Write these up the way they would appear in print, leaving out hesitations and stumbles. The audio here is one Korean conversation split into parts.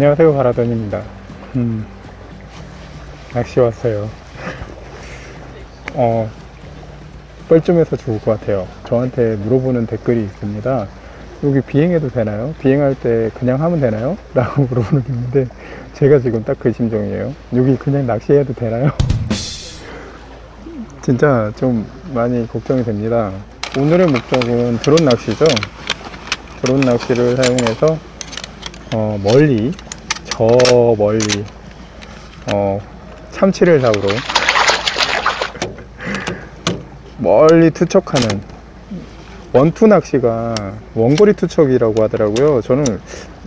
안녕하세요, 바라돈입니다. 낚시 왔어요. 뻘쭘해서 죽을 것 같아요. 저한테 물어보는 댓글이 있습니다. 여기 비행해도 되나요? 비행할 때 그냥 하면 되나요? 라고 물어보는 게 있는데, 제가 지금 딱 그 심정이에요. 여기 그냥 낚시해도 되나요? 진짜 좀 많이 걱정이 됩니다. 오늘의 목적은 드론 낚시죠. 드론 낚시를 사용해서 멀리 참치를 잡으러 멀리 투척하는 원투 낚시가 원거리 투척이라고 하더라고요. 저는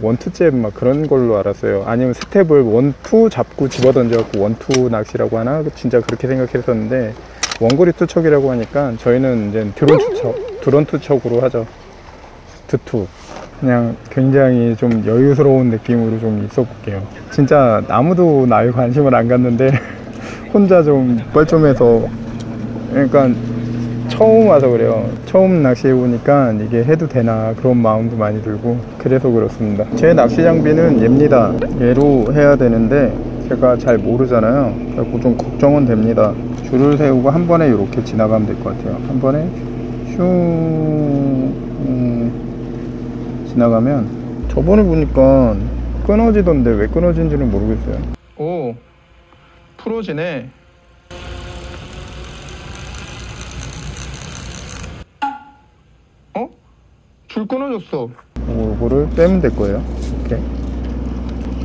원투잽 막 그런 걸로 알았어요. 아니면 스텝을 원투 잡고 집어던져갖고 원투 낚시라고 하나? 진짜 그렇게 생각했었는데, 원거리 투척이라고 하니까 저희는 이제 드론 투척으로 하죠. 드투. 그냥 굉장히 좀 여유스러운 느낌으로 좀 있어 볼게요. 진짜 아무도 나에 관심을 안 갔는데 혼자 좀 뻘쭘해서, 그러니까 처음 와서 그래요. 처음 낚시해보니까 이게 해도 되나 그런 마음도 많이 들고, 그래서 그렇습니다. 제 낚시 장비는 얘입니다. 얘로 해야 되는데 제가 잘 모르잖아요. 그래서 좀 걱정은 됩니다. 줄을 세우고 한 번에 이렇게 지나가면 될 것 같아요. 한 번에 슝 지나가면, 저번에 보니까 끊어지던데 왜 끊어진지는 모르겠어요. 오, 풀어지네. 어? 줄 끊어졌어. 이거를 빼면 될 거예요. 이렇게.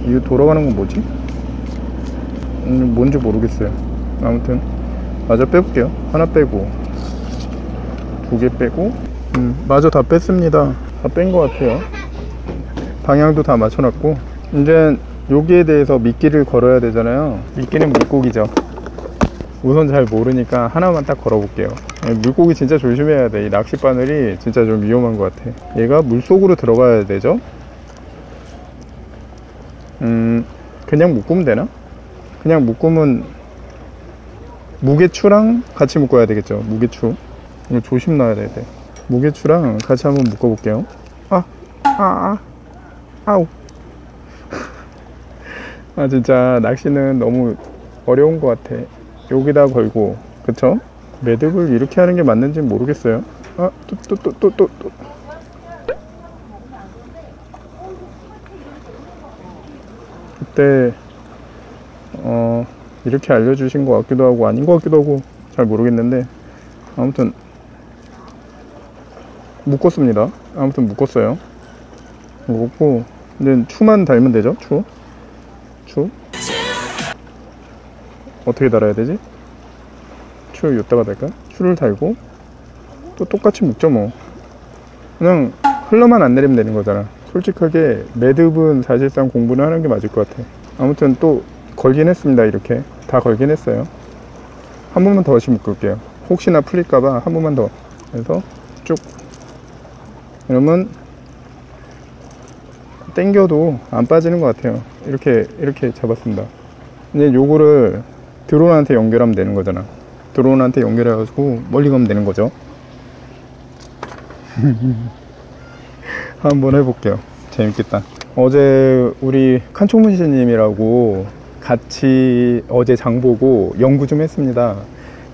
이거 돌아가는 건 뭐지? 뭔지 모르겠어요. 아무튼 맞아, 빼볼게요. 하나 빼고 두 개 빼고, 맞아, 다 뺐습니다. 다 뺀 것 같아요. 방향도 다 맞춰놨고, 이제 여기에 대해서 미끼를 걸어야 되잖아요. 미끼는 물고기죠. 우선 잘 모르니까 하나만 딱 걸어볼게요. 물고기 진짜 조심해야 돼. 이 낚시 바늘이 진짜 좀 위험한 것 같아. 얘가 물속으로 들어가야 되죠. 그냥 묶으면 되나? 그냥 묶으면 무게추랑 같이 묶어야 되겠죠. 무게추 이거 조심 놔야 돼. 무게추랑 같이 한번 묶어볼게요. 아우. 아, 진짜 낚시는 너무 어려운 것 같아. 여기다 걸고, 그쵸? 매듭을 이렇게 하는 게 맞는지 모르겠어요. 아, 또. 그때 이렇게 알려주신 것 같기도 하고 아닌 것 같기도 하고 잘 모르겠는데, 아무튼 묶었습니다. 아무튼 묶었어요. 묶었고, 이제 추만 달면 되죠. 추 어떻게 달아야 되지? 추 이따가 달까? 추를 달고 또 똑같이 묶죠 뭐. 그냥 흘러만 안 내리면 되는 거잖아. 솔직하게 매듭은 사실상 공부를 하는 게 맞을 것 같아. 아무튼 또 걸긴 했습니다. 이렇게 다 걸긴 했어요. 한 번만 더 다시 묶을게요. 혹시나 풀릴까봐 한 번만 더. 그래서 쭉. 이러면 당겨도 안 빠지는 것 같아요. 이렇게 잡았습니다. 이제 요거를 드론한테 연결하면 되는 거잖아. 드론한테 연결해가지고 멀리 가면 되는 거죠. 한번 해볼게요. 재밌겠다. 어제 우리 칸총문신님이라고 같이 어제 장보고 연구 좀 했습니다.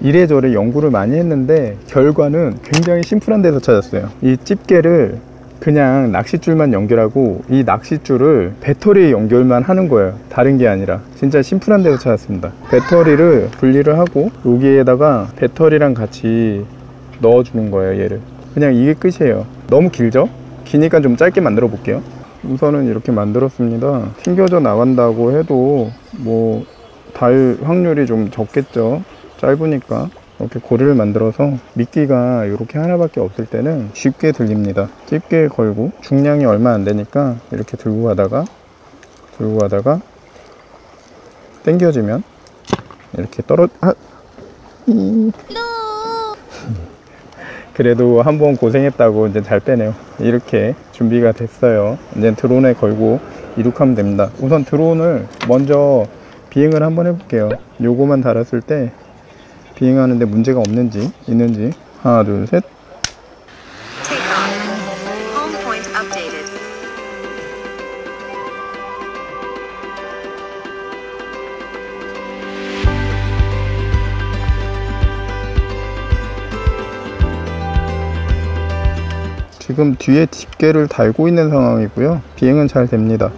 이래저래 연구를 많이 했는데 결과는 굉장히 심플한 데서 찾았어요. 이 집게를 그냥 낚싯줄만 연결하고 이 낚싯줄을 배터리에 연결만 하는 거예요. 다른 게 아니라. 진짜 심플한 데서 찾았습니다. 배터리를 분리를 하고 여기에다가 배터리랑 같이 넣어주는 거예요. 얘를 그냥. 이게 끝이에요. 너무 길죠? 기니까 좀 짧게 만들어 볼게요. 우선은 이렇게 만들었습니다. 튕겨져 나간다고 해도 뭐 닿을 확률이 좀 적겠죠. 짧으니까. 이렇게 고리를 만들어서 미끼가 이렇게 하나밖에 없을 때는 쉽게 들립니다. 집게 걸고 중량이 얼마 안 되니까 이렇게 들고 가다가 당겨지면 이렇게 그래도 한번 고생했다고 이제 잘 빼네요. 이렇게 준비가 됐어요. 이제 드론에 걸고 이륙하면 됩니다. 우선 드론을 먼저 비행을 한번 해볼게요. 요거만 달았을 때 비행하는데 문제가 없는지 있는지. 하나, 둘, 셋. 지금 뒤에 집게를 달고 있는 상황이고요. 비행은 잘 됩니다.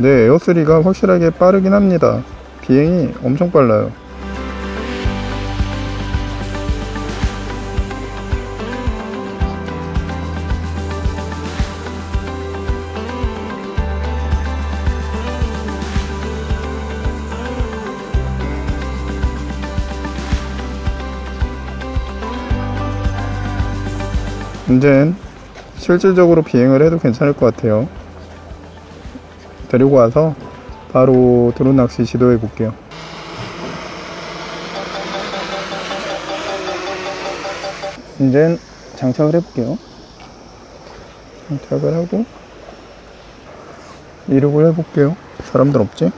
네, 에어3가 확실하게 빠르긴 합니다. 비행이 엄청 빨라요. 이젠 실질적으로 비행을 해도 괜찮을 것 같아요. 데리고 와서 바로 드론 낚시 시도해 볼게요. 이젠 장착을 해 볼게요. 장착을 하고 이륙을 해 볼게요. 사람들 없지?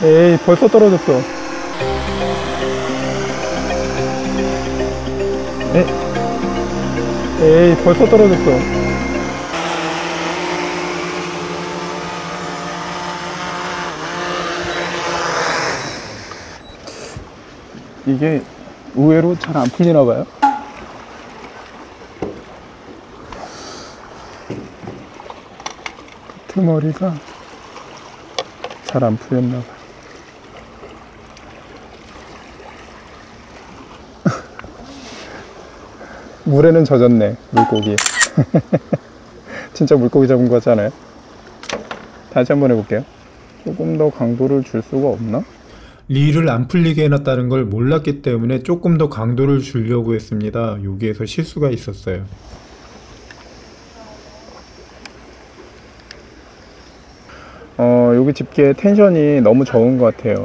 에이, 벌써 떨어졌어. 에이, 벌써 떨어졌어. 이게 의외로 잘 안 풀리나 봐요. 트머리가 잘 안 풀렸나 봐. 물에는 젖었네, 물고기. 진짜 물고기 잡은 거 같잖아요. 다시 한번 해볼게요. 조금 더 강도를 줄 수가 없나? 리를 안 풀리게 해놨다는 걸 몰랐기 때문에 조금 더 강도를 주려고 했습니다. 여기에서 실수가 있었어요. 여기 집게 텐션이 너무 적은 것 같아요.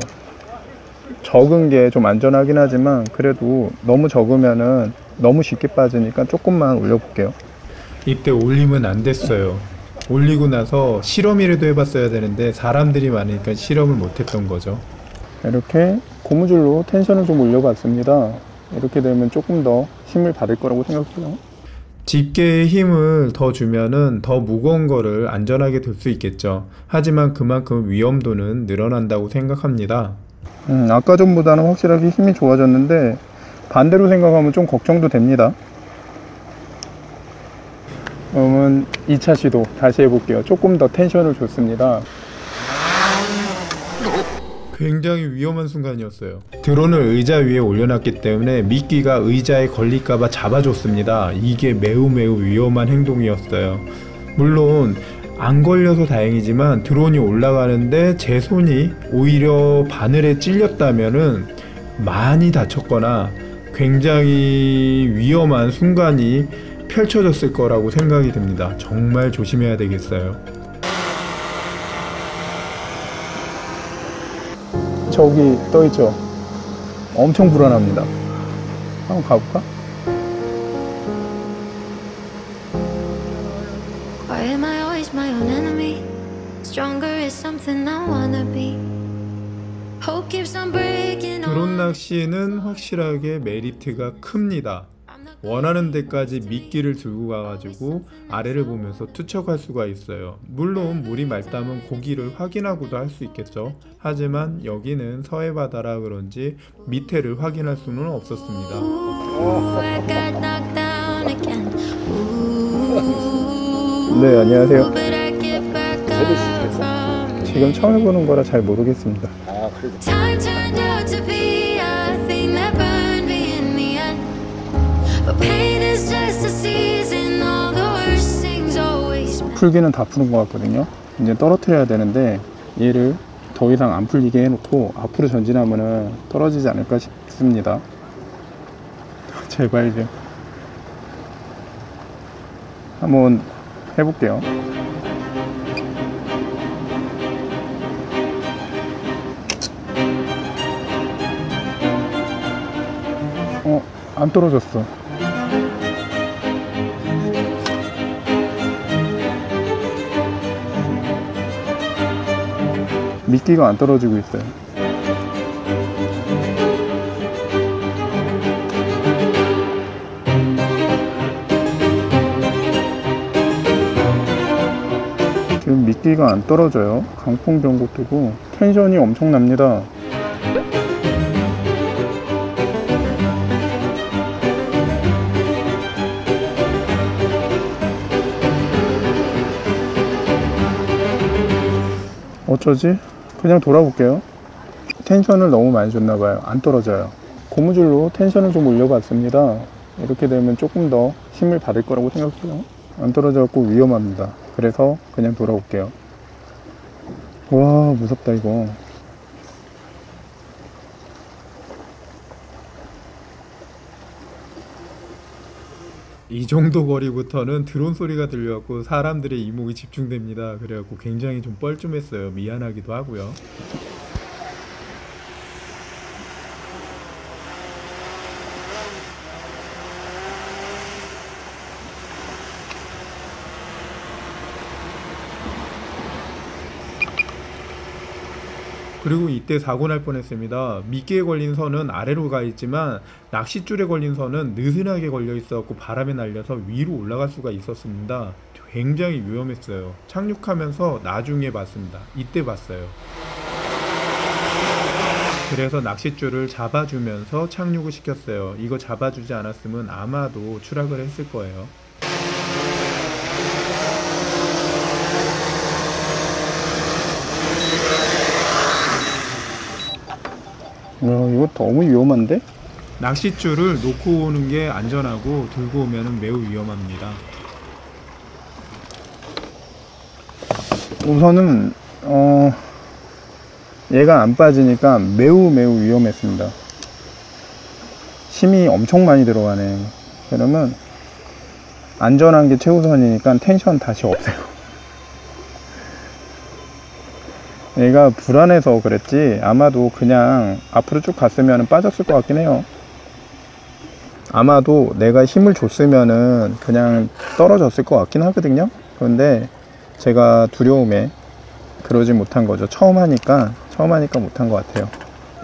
적은 게 좀 안전하긴 하지만 그래도 너무 적으면은 너무 쉽게 빠지니까 조금만 올려볼게요. 이때 올리면 안 됐어요. 올리고 나서 실험이라도 해봤어야 되는데 사람들이 많으니까 실험을 못했던 거죠. 이렇게 고무줄로 텐션을 좀 올려봤습니다. 이렇게 되면 조금 더 힘을 받을 거라고 생각해요. 집게에 힘을 더 주면은 더 무거운 거를 안전하게 들 수 있겠죠. 하지만 그만큼 위험도는 늘어난다고 생각합니다. 아까 전보다는 확실하게 힘이 좋아졌는데 반대로 생각하면 좀 걱정도 됩니다. 그러면 2차 시도 다시 해볼게요. 조금 더 텐션을 줬습니다. 굉장히 위험한 순간이었어요. 드론을 의자 위에 올려놨기 때문에 미끼가 의자에 걸릴까봐 잡아줬습니다. 이게 매우 위험한 행동이었어요. 물론 안 걸려서 다행이지만 드론이 올라가는데 제 손이 오히려 바늘에 찔렸다면은 많이 다쳤거나 굉장히 위험한 순간이 펼쳐졌을 거라고 생각이 듭니다. 정말 조심해야 되겠어요. 저기 떠있죠? 엄청 불안합니다. 한번 가볼까? Why am I always my own enemy? Stronger is something I wanna be. Hope keeps on breaking. 드론 낚시에는 확실하게 메리트가 큽니다. 원하는 데까지 미끼를 들고 가가지고 아래를 보면서 투척할 수가 있어요. 물론 물이 맑다면 고기를 확인하고도 할 수 있겠죠. 하지만 여기는 서해바다라 그런지 밑에를 확인할 수는 없었습니다. 네, 안녕하세요. 지금 처음 해보는 거라 잘 모르겠습니다. 아, 그래요? But pain is just a season, all the worst things 풀기는 다 푸는 것 같거든요. 이제 떨어뜨려야 되는데 얘를 더 이상 안 풀리게 해놓고 앞으로 전진하면은 떨어지지 않을까 싶습니다. 제발 좀 한번 해볼게요. 안 떨어졌어. 미끼가 안 떨어지고 있어요. 지금 미끼가 안 떨어져요. 강풍 경보 뜨고 텐션이 엄청납니다. 어쩌지? 그냥 돌아볼게요. 텐션을 너무 많이 줬나봐요. 안 떨어져요. 고무줄로 텐션을 좀 올려봤습니다. 이렇게 되면 조금 더 힘을 받을 거라고 생각해요. 안 떨어져갖고 위험합니다. 그래서 그냥 돌아올게요. 와, 무섭다 이거. 이 정도 거리부터는 드론 소리가 들려갖고 사람들의 이목이 집중됩니다. 그래갖고 굉장히 좀 뻘쭘했어요. 미안하기도 하고요. 그리고 이때 사고 날 뻔했습니다. 미끼에 걸린 선은 아래로 가 있지만 낚싯줄에 걸린 선은 느슨하게 걸려 있어갖고 바람에 날려서 위로 올라갈 수가 있었습니다. 굉장히 위험했어요. 착륙하면서 나중에 봤습니다. 이때 봤어요. 그래서 낚싯줄을 잡아주면서 착륙을 시켰어요. 이거 잡아주지 않았으면 아마도 추락을 했을 거예요. 와, 이거 너무 위험한데? 낚싯줄을 놓고 오는 게 안전하고 들고 오면은 매우 위험합니다. 우선은 얘가 안 빠지니까 매우 위험했습니다. 힘이 엄청 많이 들어가네요. 그러면 안전한 게 최우선이니까 텐션 다시 없애요. 얘가 불안해서 그랬지 아마도 그냥 앞으로 쭉 갔으면 빠졌을 것 같긴 해요. 아마도 내가 힘을 줬으면은 그냥 떨어졌을 것 같긴 하거든요. 그런데 제가 두려움에 그러지 못한 거죠. 처음 하니까 못한 것 같아요.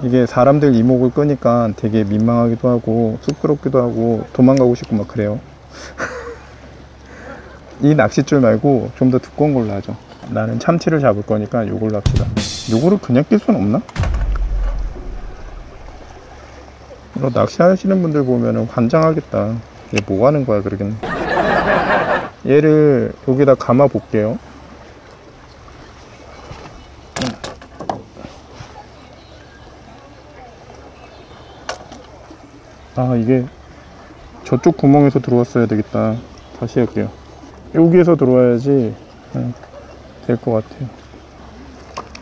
이게 사람들 이목을 끄니까 되게 민망하기도 하고 쑥스럽기도 하고 도망가고 싶고 막 그래요. 이 낚싯줄 말고 좀 더 두꺼운 걸로 하죠. 나는 참치를 잡을 거니까 요걸로 합시다. 요거를 그냥 낄 수는 없나? 이거 낚시하시는 분들 보면은 환장하겠다. 얘 뭐 하는 거야 그러겠네. 얘를 여기다 감아 볼게요. 아, 이게 저쪽 구멍에서 들어왔어야 되겠다. 다시 할게요. 여기에서 들어와야지 될 것 같아요.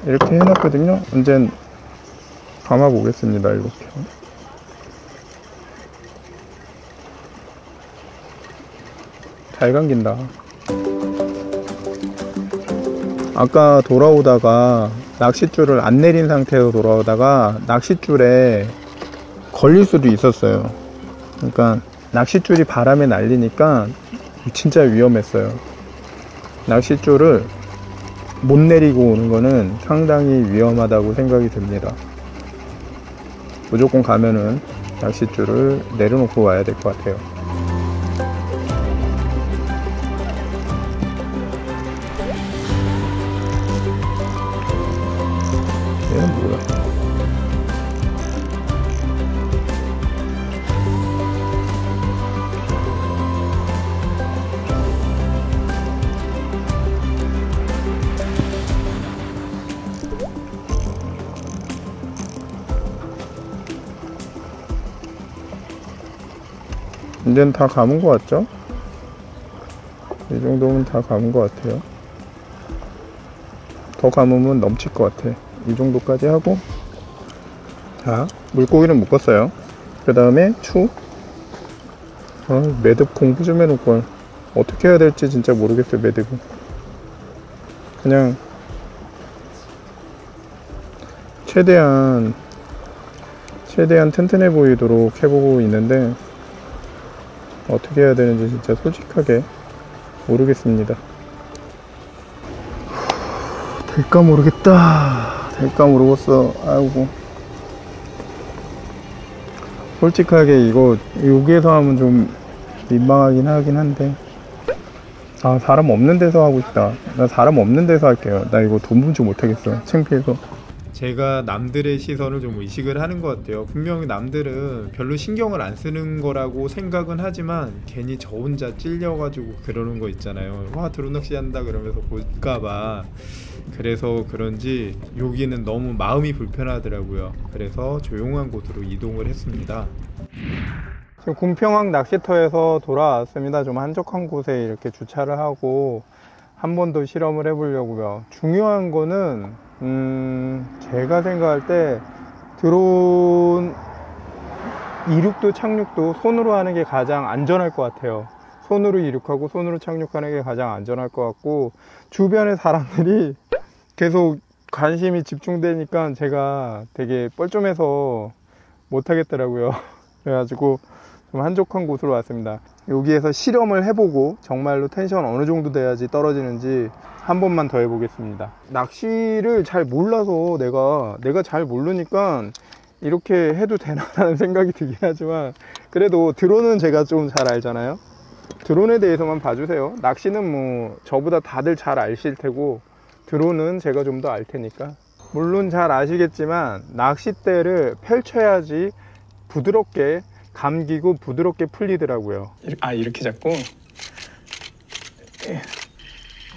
이렇게 해놨거든요. 이젠 감아 보겠습니다. 이렇게 잘 감긴다. 아까 돌아오다가 낚싯줄을 안 내린 상태에서 돌아오다가 낚싯줄에 걸릴 수도 있었어요. 그러니까 낚싯줄이 바람에 날리니까 진짜 위험했어요. 낚싯줄을 못 내리고 오는 거는 상당히 위험하다고 생각이 듭니다. 무조건 가면은 낚싯줄을 내려놓고 와야 될 것 같아요. 얘는 뭐야? 이젠 다 감은 것 같죠? 이 정도면 다 감은 것 같아요. 더 감으면 넘칠 것 같아. 이 정도까지 하고, 자, 물고기를 묶었어요. 그 다음에 추. 아, 매듭 공부 좀 해놓을걸. 어떻게 해야 될지 진짜 모르겠어요. 매듭이 그냥 최대한 튼튼해 보이도록 해보고 있는데 어떻게 해야 되는지 진짜 솔직하게 모르겠습니다. 될까 모르겠다. 될까 모르겠어. 아이고, 솔직하게 이거 여기에서 하면 좀 민망하긴 하긴 한데, 아, 사람 없는 데서 하고 싶다. 나 사람 없는 데서 할게요. 나 이거 돈 분주 못하겠어. 창피해서. 제가 남들의 시선을 좀 의식을 하는 것 같아요. 분명히 남들은 별로 신경을 안 쓰는 거라고 생각은 하지만 괜히 저 혼자 찔려가지고 그러는 거 있잖아요. 와, 드론낚시 한다 그러면서 볼까봐. 그래서 그런지 여기는 너무 마음이 불편하더라고요. 그래서 조용한 곳으로 이동을 했습니다. 지금 군평항 낚시터에서 돌아왔습니다. 좀 한적한 곳에 이렇게 주차를 하고 한 번 더 실험을 해보려고요. 중요한 거는 제가 생각할 때 드론 이륙도 착륙도 손으로 하는 게 가장 안전할 것 같아요. 손으로 이륙하고 손으로 착륙하는 게 가장 안전할 것 같고, 주변의 사람들이 계속 관심이 집중되니까 제가 되게 뻘쭘해서 못하겠더라고요. 그래가지고 좀 한적한 곳으로 왔습니다. 여기에서 실험을 해보고 정말로 텐션 어느 정도 돼야지 떨어지는지 한 번만 더 해보겠습니다. 낚시를 잘 몰라서 내가 잘 모르니까 이렇게 해도 되나라는 생각이 들긴 하지만, 그래도 드론은 제가 좀 잘 알잖아요. 드론에 대해서만 봐주세요. 낚시는 뭐 저보다 다들 잘 아실 테고, 드론은 제가 좀 더 알 테니까. 물론 잘 아시겠지만 낚싯대를 펼쳐야지 부드럽게 감기고 부드럽게 풀리더라고요. 아, 이렇게 잡고?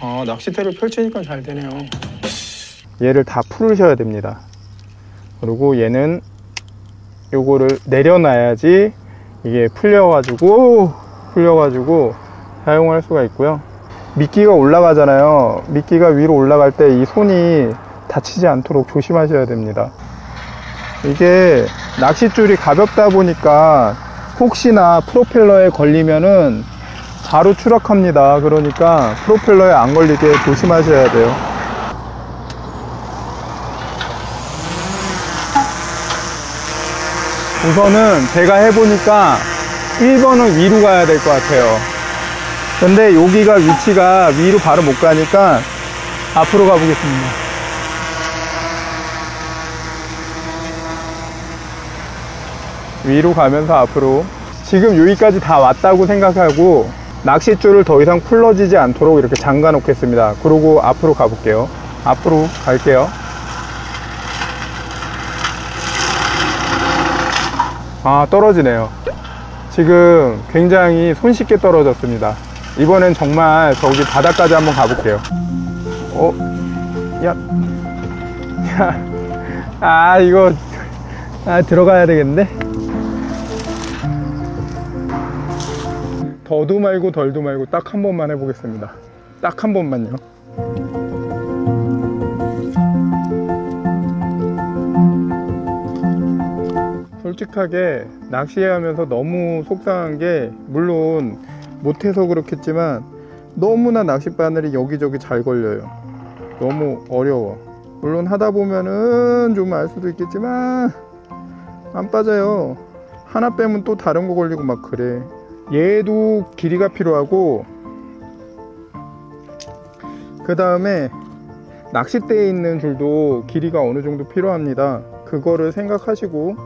아, 낚싯대를 펼치니까 잘 되네요. 얘를 다 풀으셔야 됩니다. 그리고 얘는 요거를 내려놔야지 이게 풀려가지고 사용할 수가 있고요. 미끼가 올라가잖아요. 미끼가 위로 올라갈 때 이 손이 다치지 않도록 조심하셔야 됩니다. 이게 낚싯줄이 가볍다 보니까 혹시나 프로펠러에 걸리면은 바로 추락합니다. 그러니까 프로펠러에 안 걸리게 조심하셔야 돼요. 우선은 제가 해보니까 1번은 위로 가야 될 것 같아요. 근데 여기가 위치가 위로 바로 못 가니까 앞으로 가보겠습니다. 위로 가면서 앞으로. 지금 여기까지 다 왔다고 생각하고 낚싯줄을 더 이상 풀러지지 않도록 이렇게 잠가 놓겠습니다. 그러고 앞으로 가볼게요. 앞으로 갈게요. 아, 떨어지네요. 지금 굉장히 손쉽게 떨어졌습니다. 이번엔 정말 저기 바닥까지 한번 가볼게요. 어? 야, 아, 이거, 아, 들어가야 되겠는데? 더도 말고 덜도 말고 딱 한 번만 해보겠습니다. 딱 한 번만요. 솔직하게 낚시하면서 너무 속상한 게, 물론 못해서 그렇겠지만 너무나 낚싯바늘이 여기저기 잘 걸려요. 너무 어려워. 물론 하다 보면은 좀 알 수도 있겠지만 안 빠져요. 하나 빼면 또 다른 거 걸리고 막 그래. 얘도 길이가 필요하고, 그 다음에 낚싯대에 있는 줄도 길이가 어느 정도 필요합니다. 그거를 생각하시고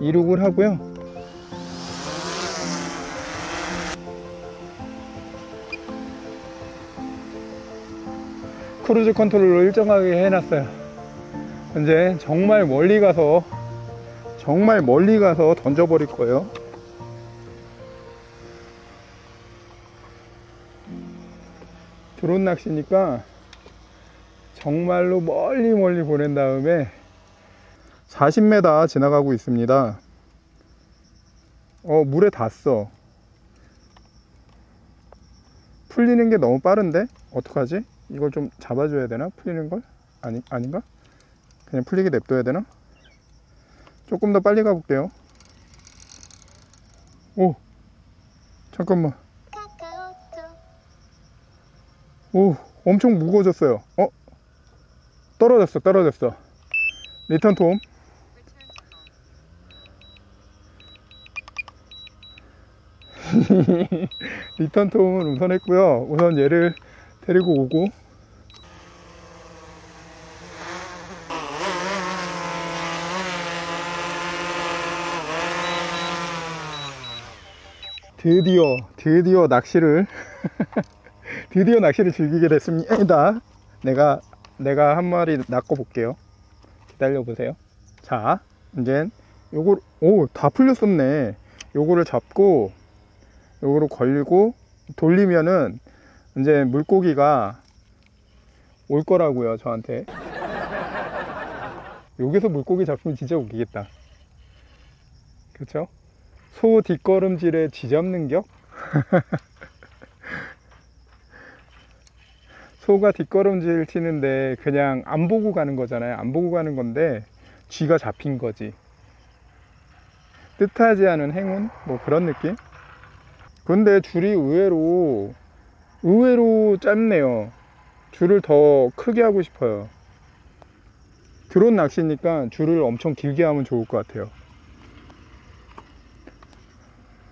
이륙을 하고요. 크루즈 컨트롤로 일정하게 해놨어요. 이제 정말 멀리 가서 던져버릴 거예요. 드론 낚시니까 정말로 멀리 보낸 다음에 40m 지나가고 있습니다. 물에 닿았어. 풀리는 게 너무 빠른데 어떡하지? 이걸 좀 잡아줘야 되나? 풀리는 걸? 아닌가? 그냥 풀리게 냅둬야 되나? 조금 더 빨리 가볼게요. 오! 잠깐만. 오! 엄청 무거워졌어요. 어? 떨어졌어. 리턴 톰. 리턴 톰은 우선 했고요. 우선 얘를 데리고 오고. 드디어 낚시를 드디어 낚시를 즐기게 됐습니다. 내가 한 마리 낚아 볼게요. 기다려 보세요. 자, 이젠 요거, 오, 다 풀렸었네. 요거를 잡고 요거로 걸리고 돌리면은 이제 물고기가 올 거라고요, 저한테. 여기서 물고기 잡으면 진짜 웃기겠다. 그렇죠? 소 뒷걸음질에 쥐 잡는 격? 소가 뒷걸음질 튀는데 그냥 안 보고 가는 거잖아요. 안 보고 가는 건데 쥐가 잡힌 거지. 뜻하지 않은 행운? 뭐 그런 느낌? 근데 줄이 의외로 짧네요. 줄을 더 크게 하고 싶어요. 드론 낚시니까 줄을 엄청 길게 하면 좋을 것 같아요.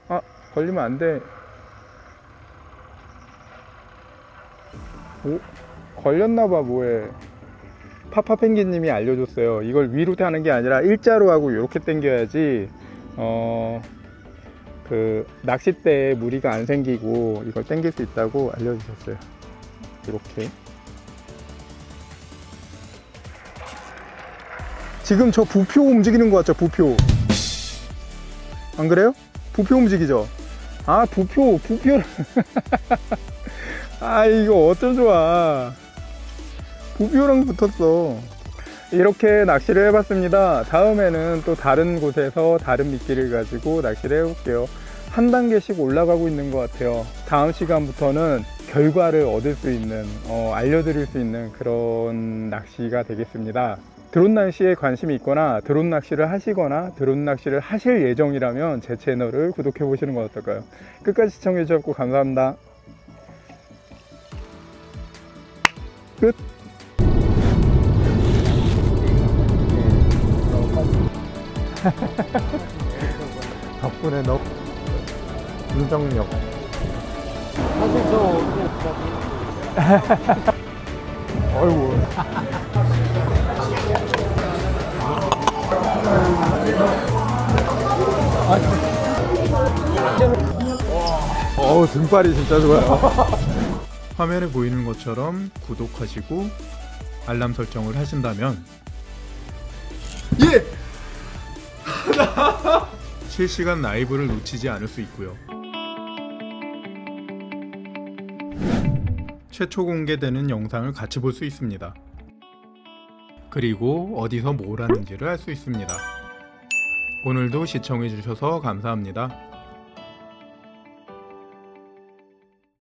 아, 걸리면 안 돼. 오, 걸렸나봐. 뭐해. 파파펭귄님이 알려줬어요. 이걸 위로 하는 게 아니라 일자로 하고 이렇게 당겨야지 그 낚싯대에 무리가 안 생기고 이걸 당길 수 있다고 알려주셨어요. 이렇게. 지금 저 부표 움직이는 것 같죠? 부표. 안 그래요? 부표 움직이죠? 아, 부표를 아, 이거 어쩜 좋아. 부표랑 붙었어. 이렇게 낚시를 해봤습니다. 다음에는 또 다른 곳에서 다른 미끼를 가지고 낚시를 해볼게요. 한 단계씩 올라가고 있는 것 같아요. 다음 시간부터는 결과를 얻을 수 있는, 알려드릴 수 있는 그런 낚시가 되겠습니다. 드론 낚시에 관심이 있거나 드론 낚시를 하시거나 드론 낚시를 하실 예정이라면 제 채널을 구독해 보시는 건 어떨까요? 끝까지 시청해 주셔서 감사합니다. 끝. 덕분에 너 인정력. 사실 저 아이고. 어우, 등발이 진짜 좋아요. 화면에 보이는 것처럼 구독하시고 알람 설정을 하신다면 예! 실시간 라이브를 놓치지 않을 수 있고요. 최초 공개되는 영상을 같이 볼 수 있습니다. 그리고 어디서 뭘 하는지를 알 수 있습니다. 오늘도 시청해주셔서 감사합니다.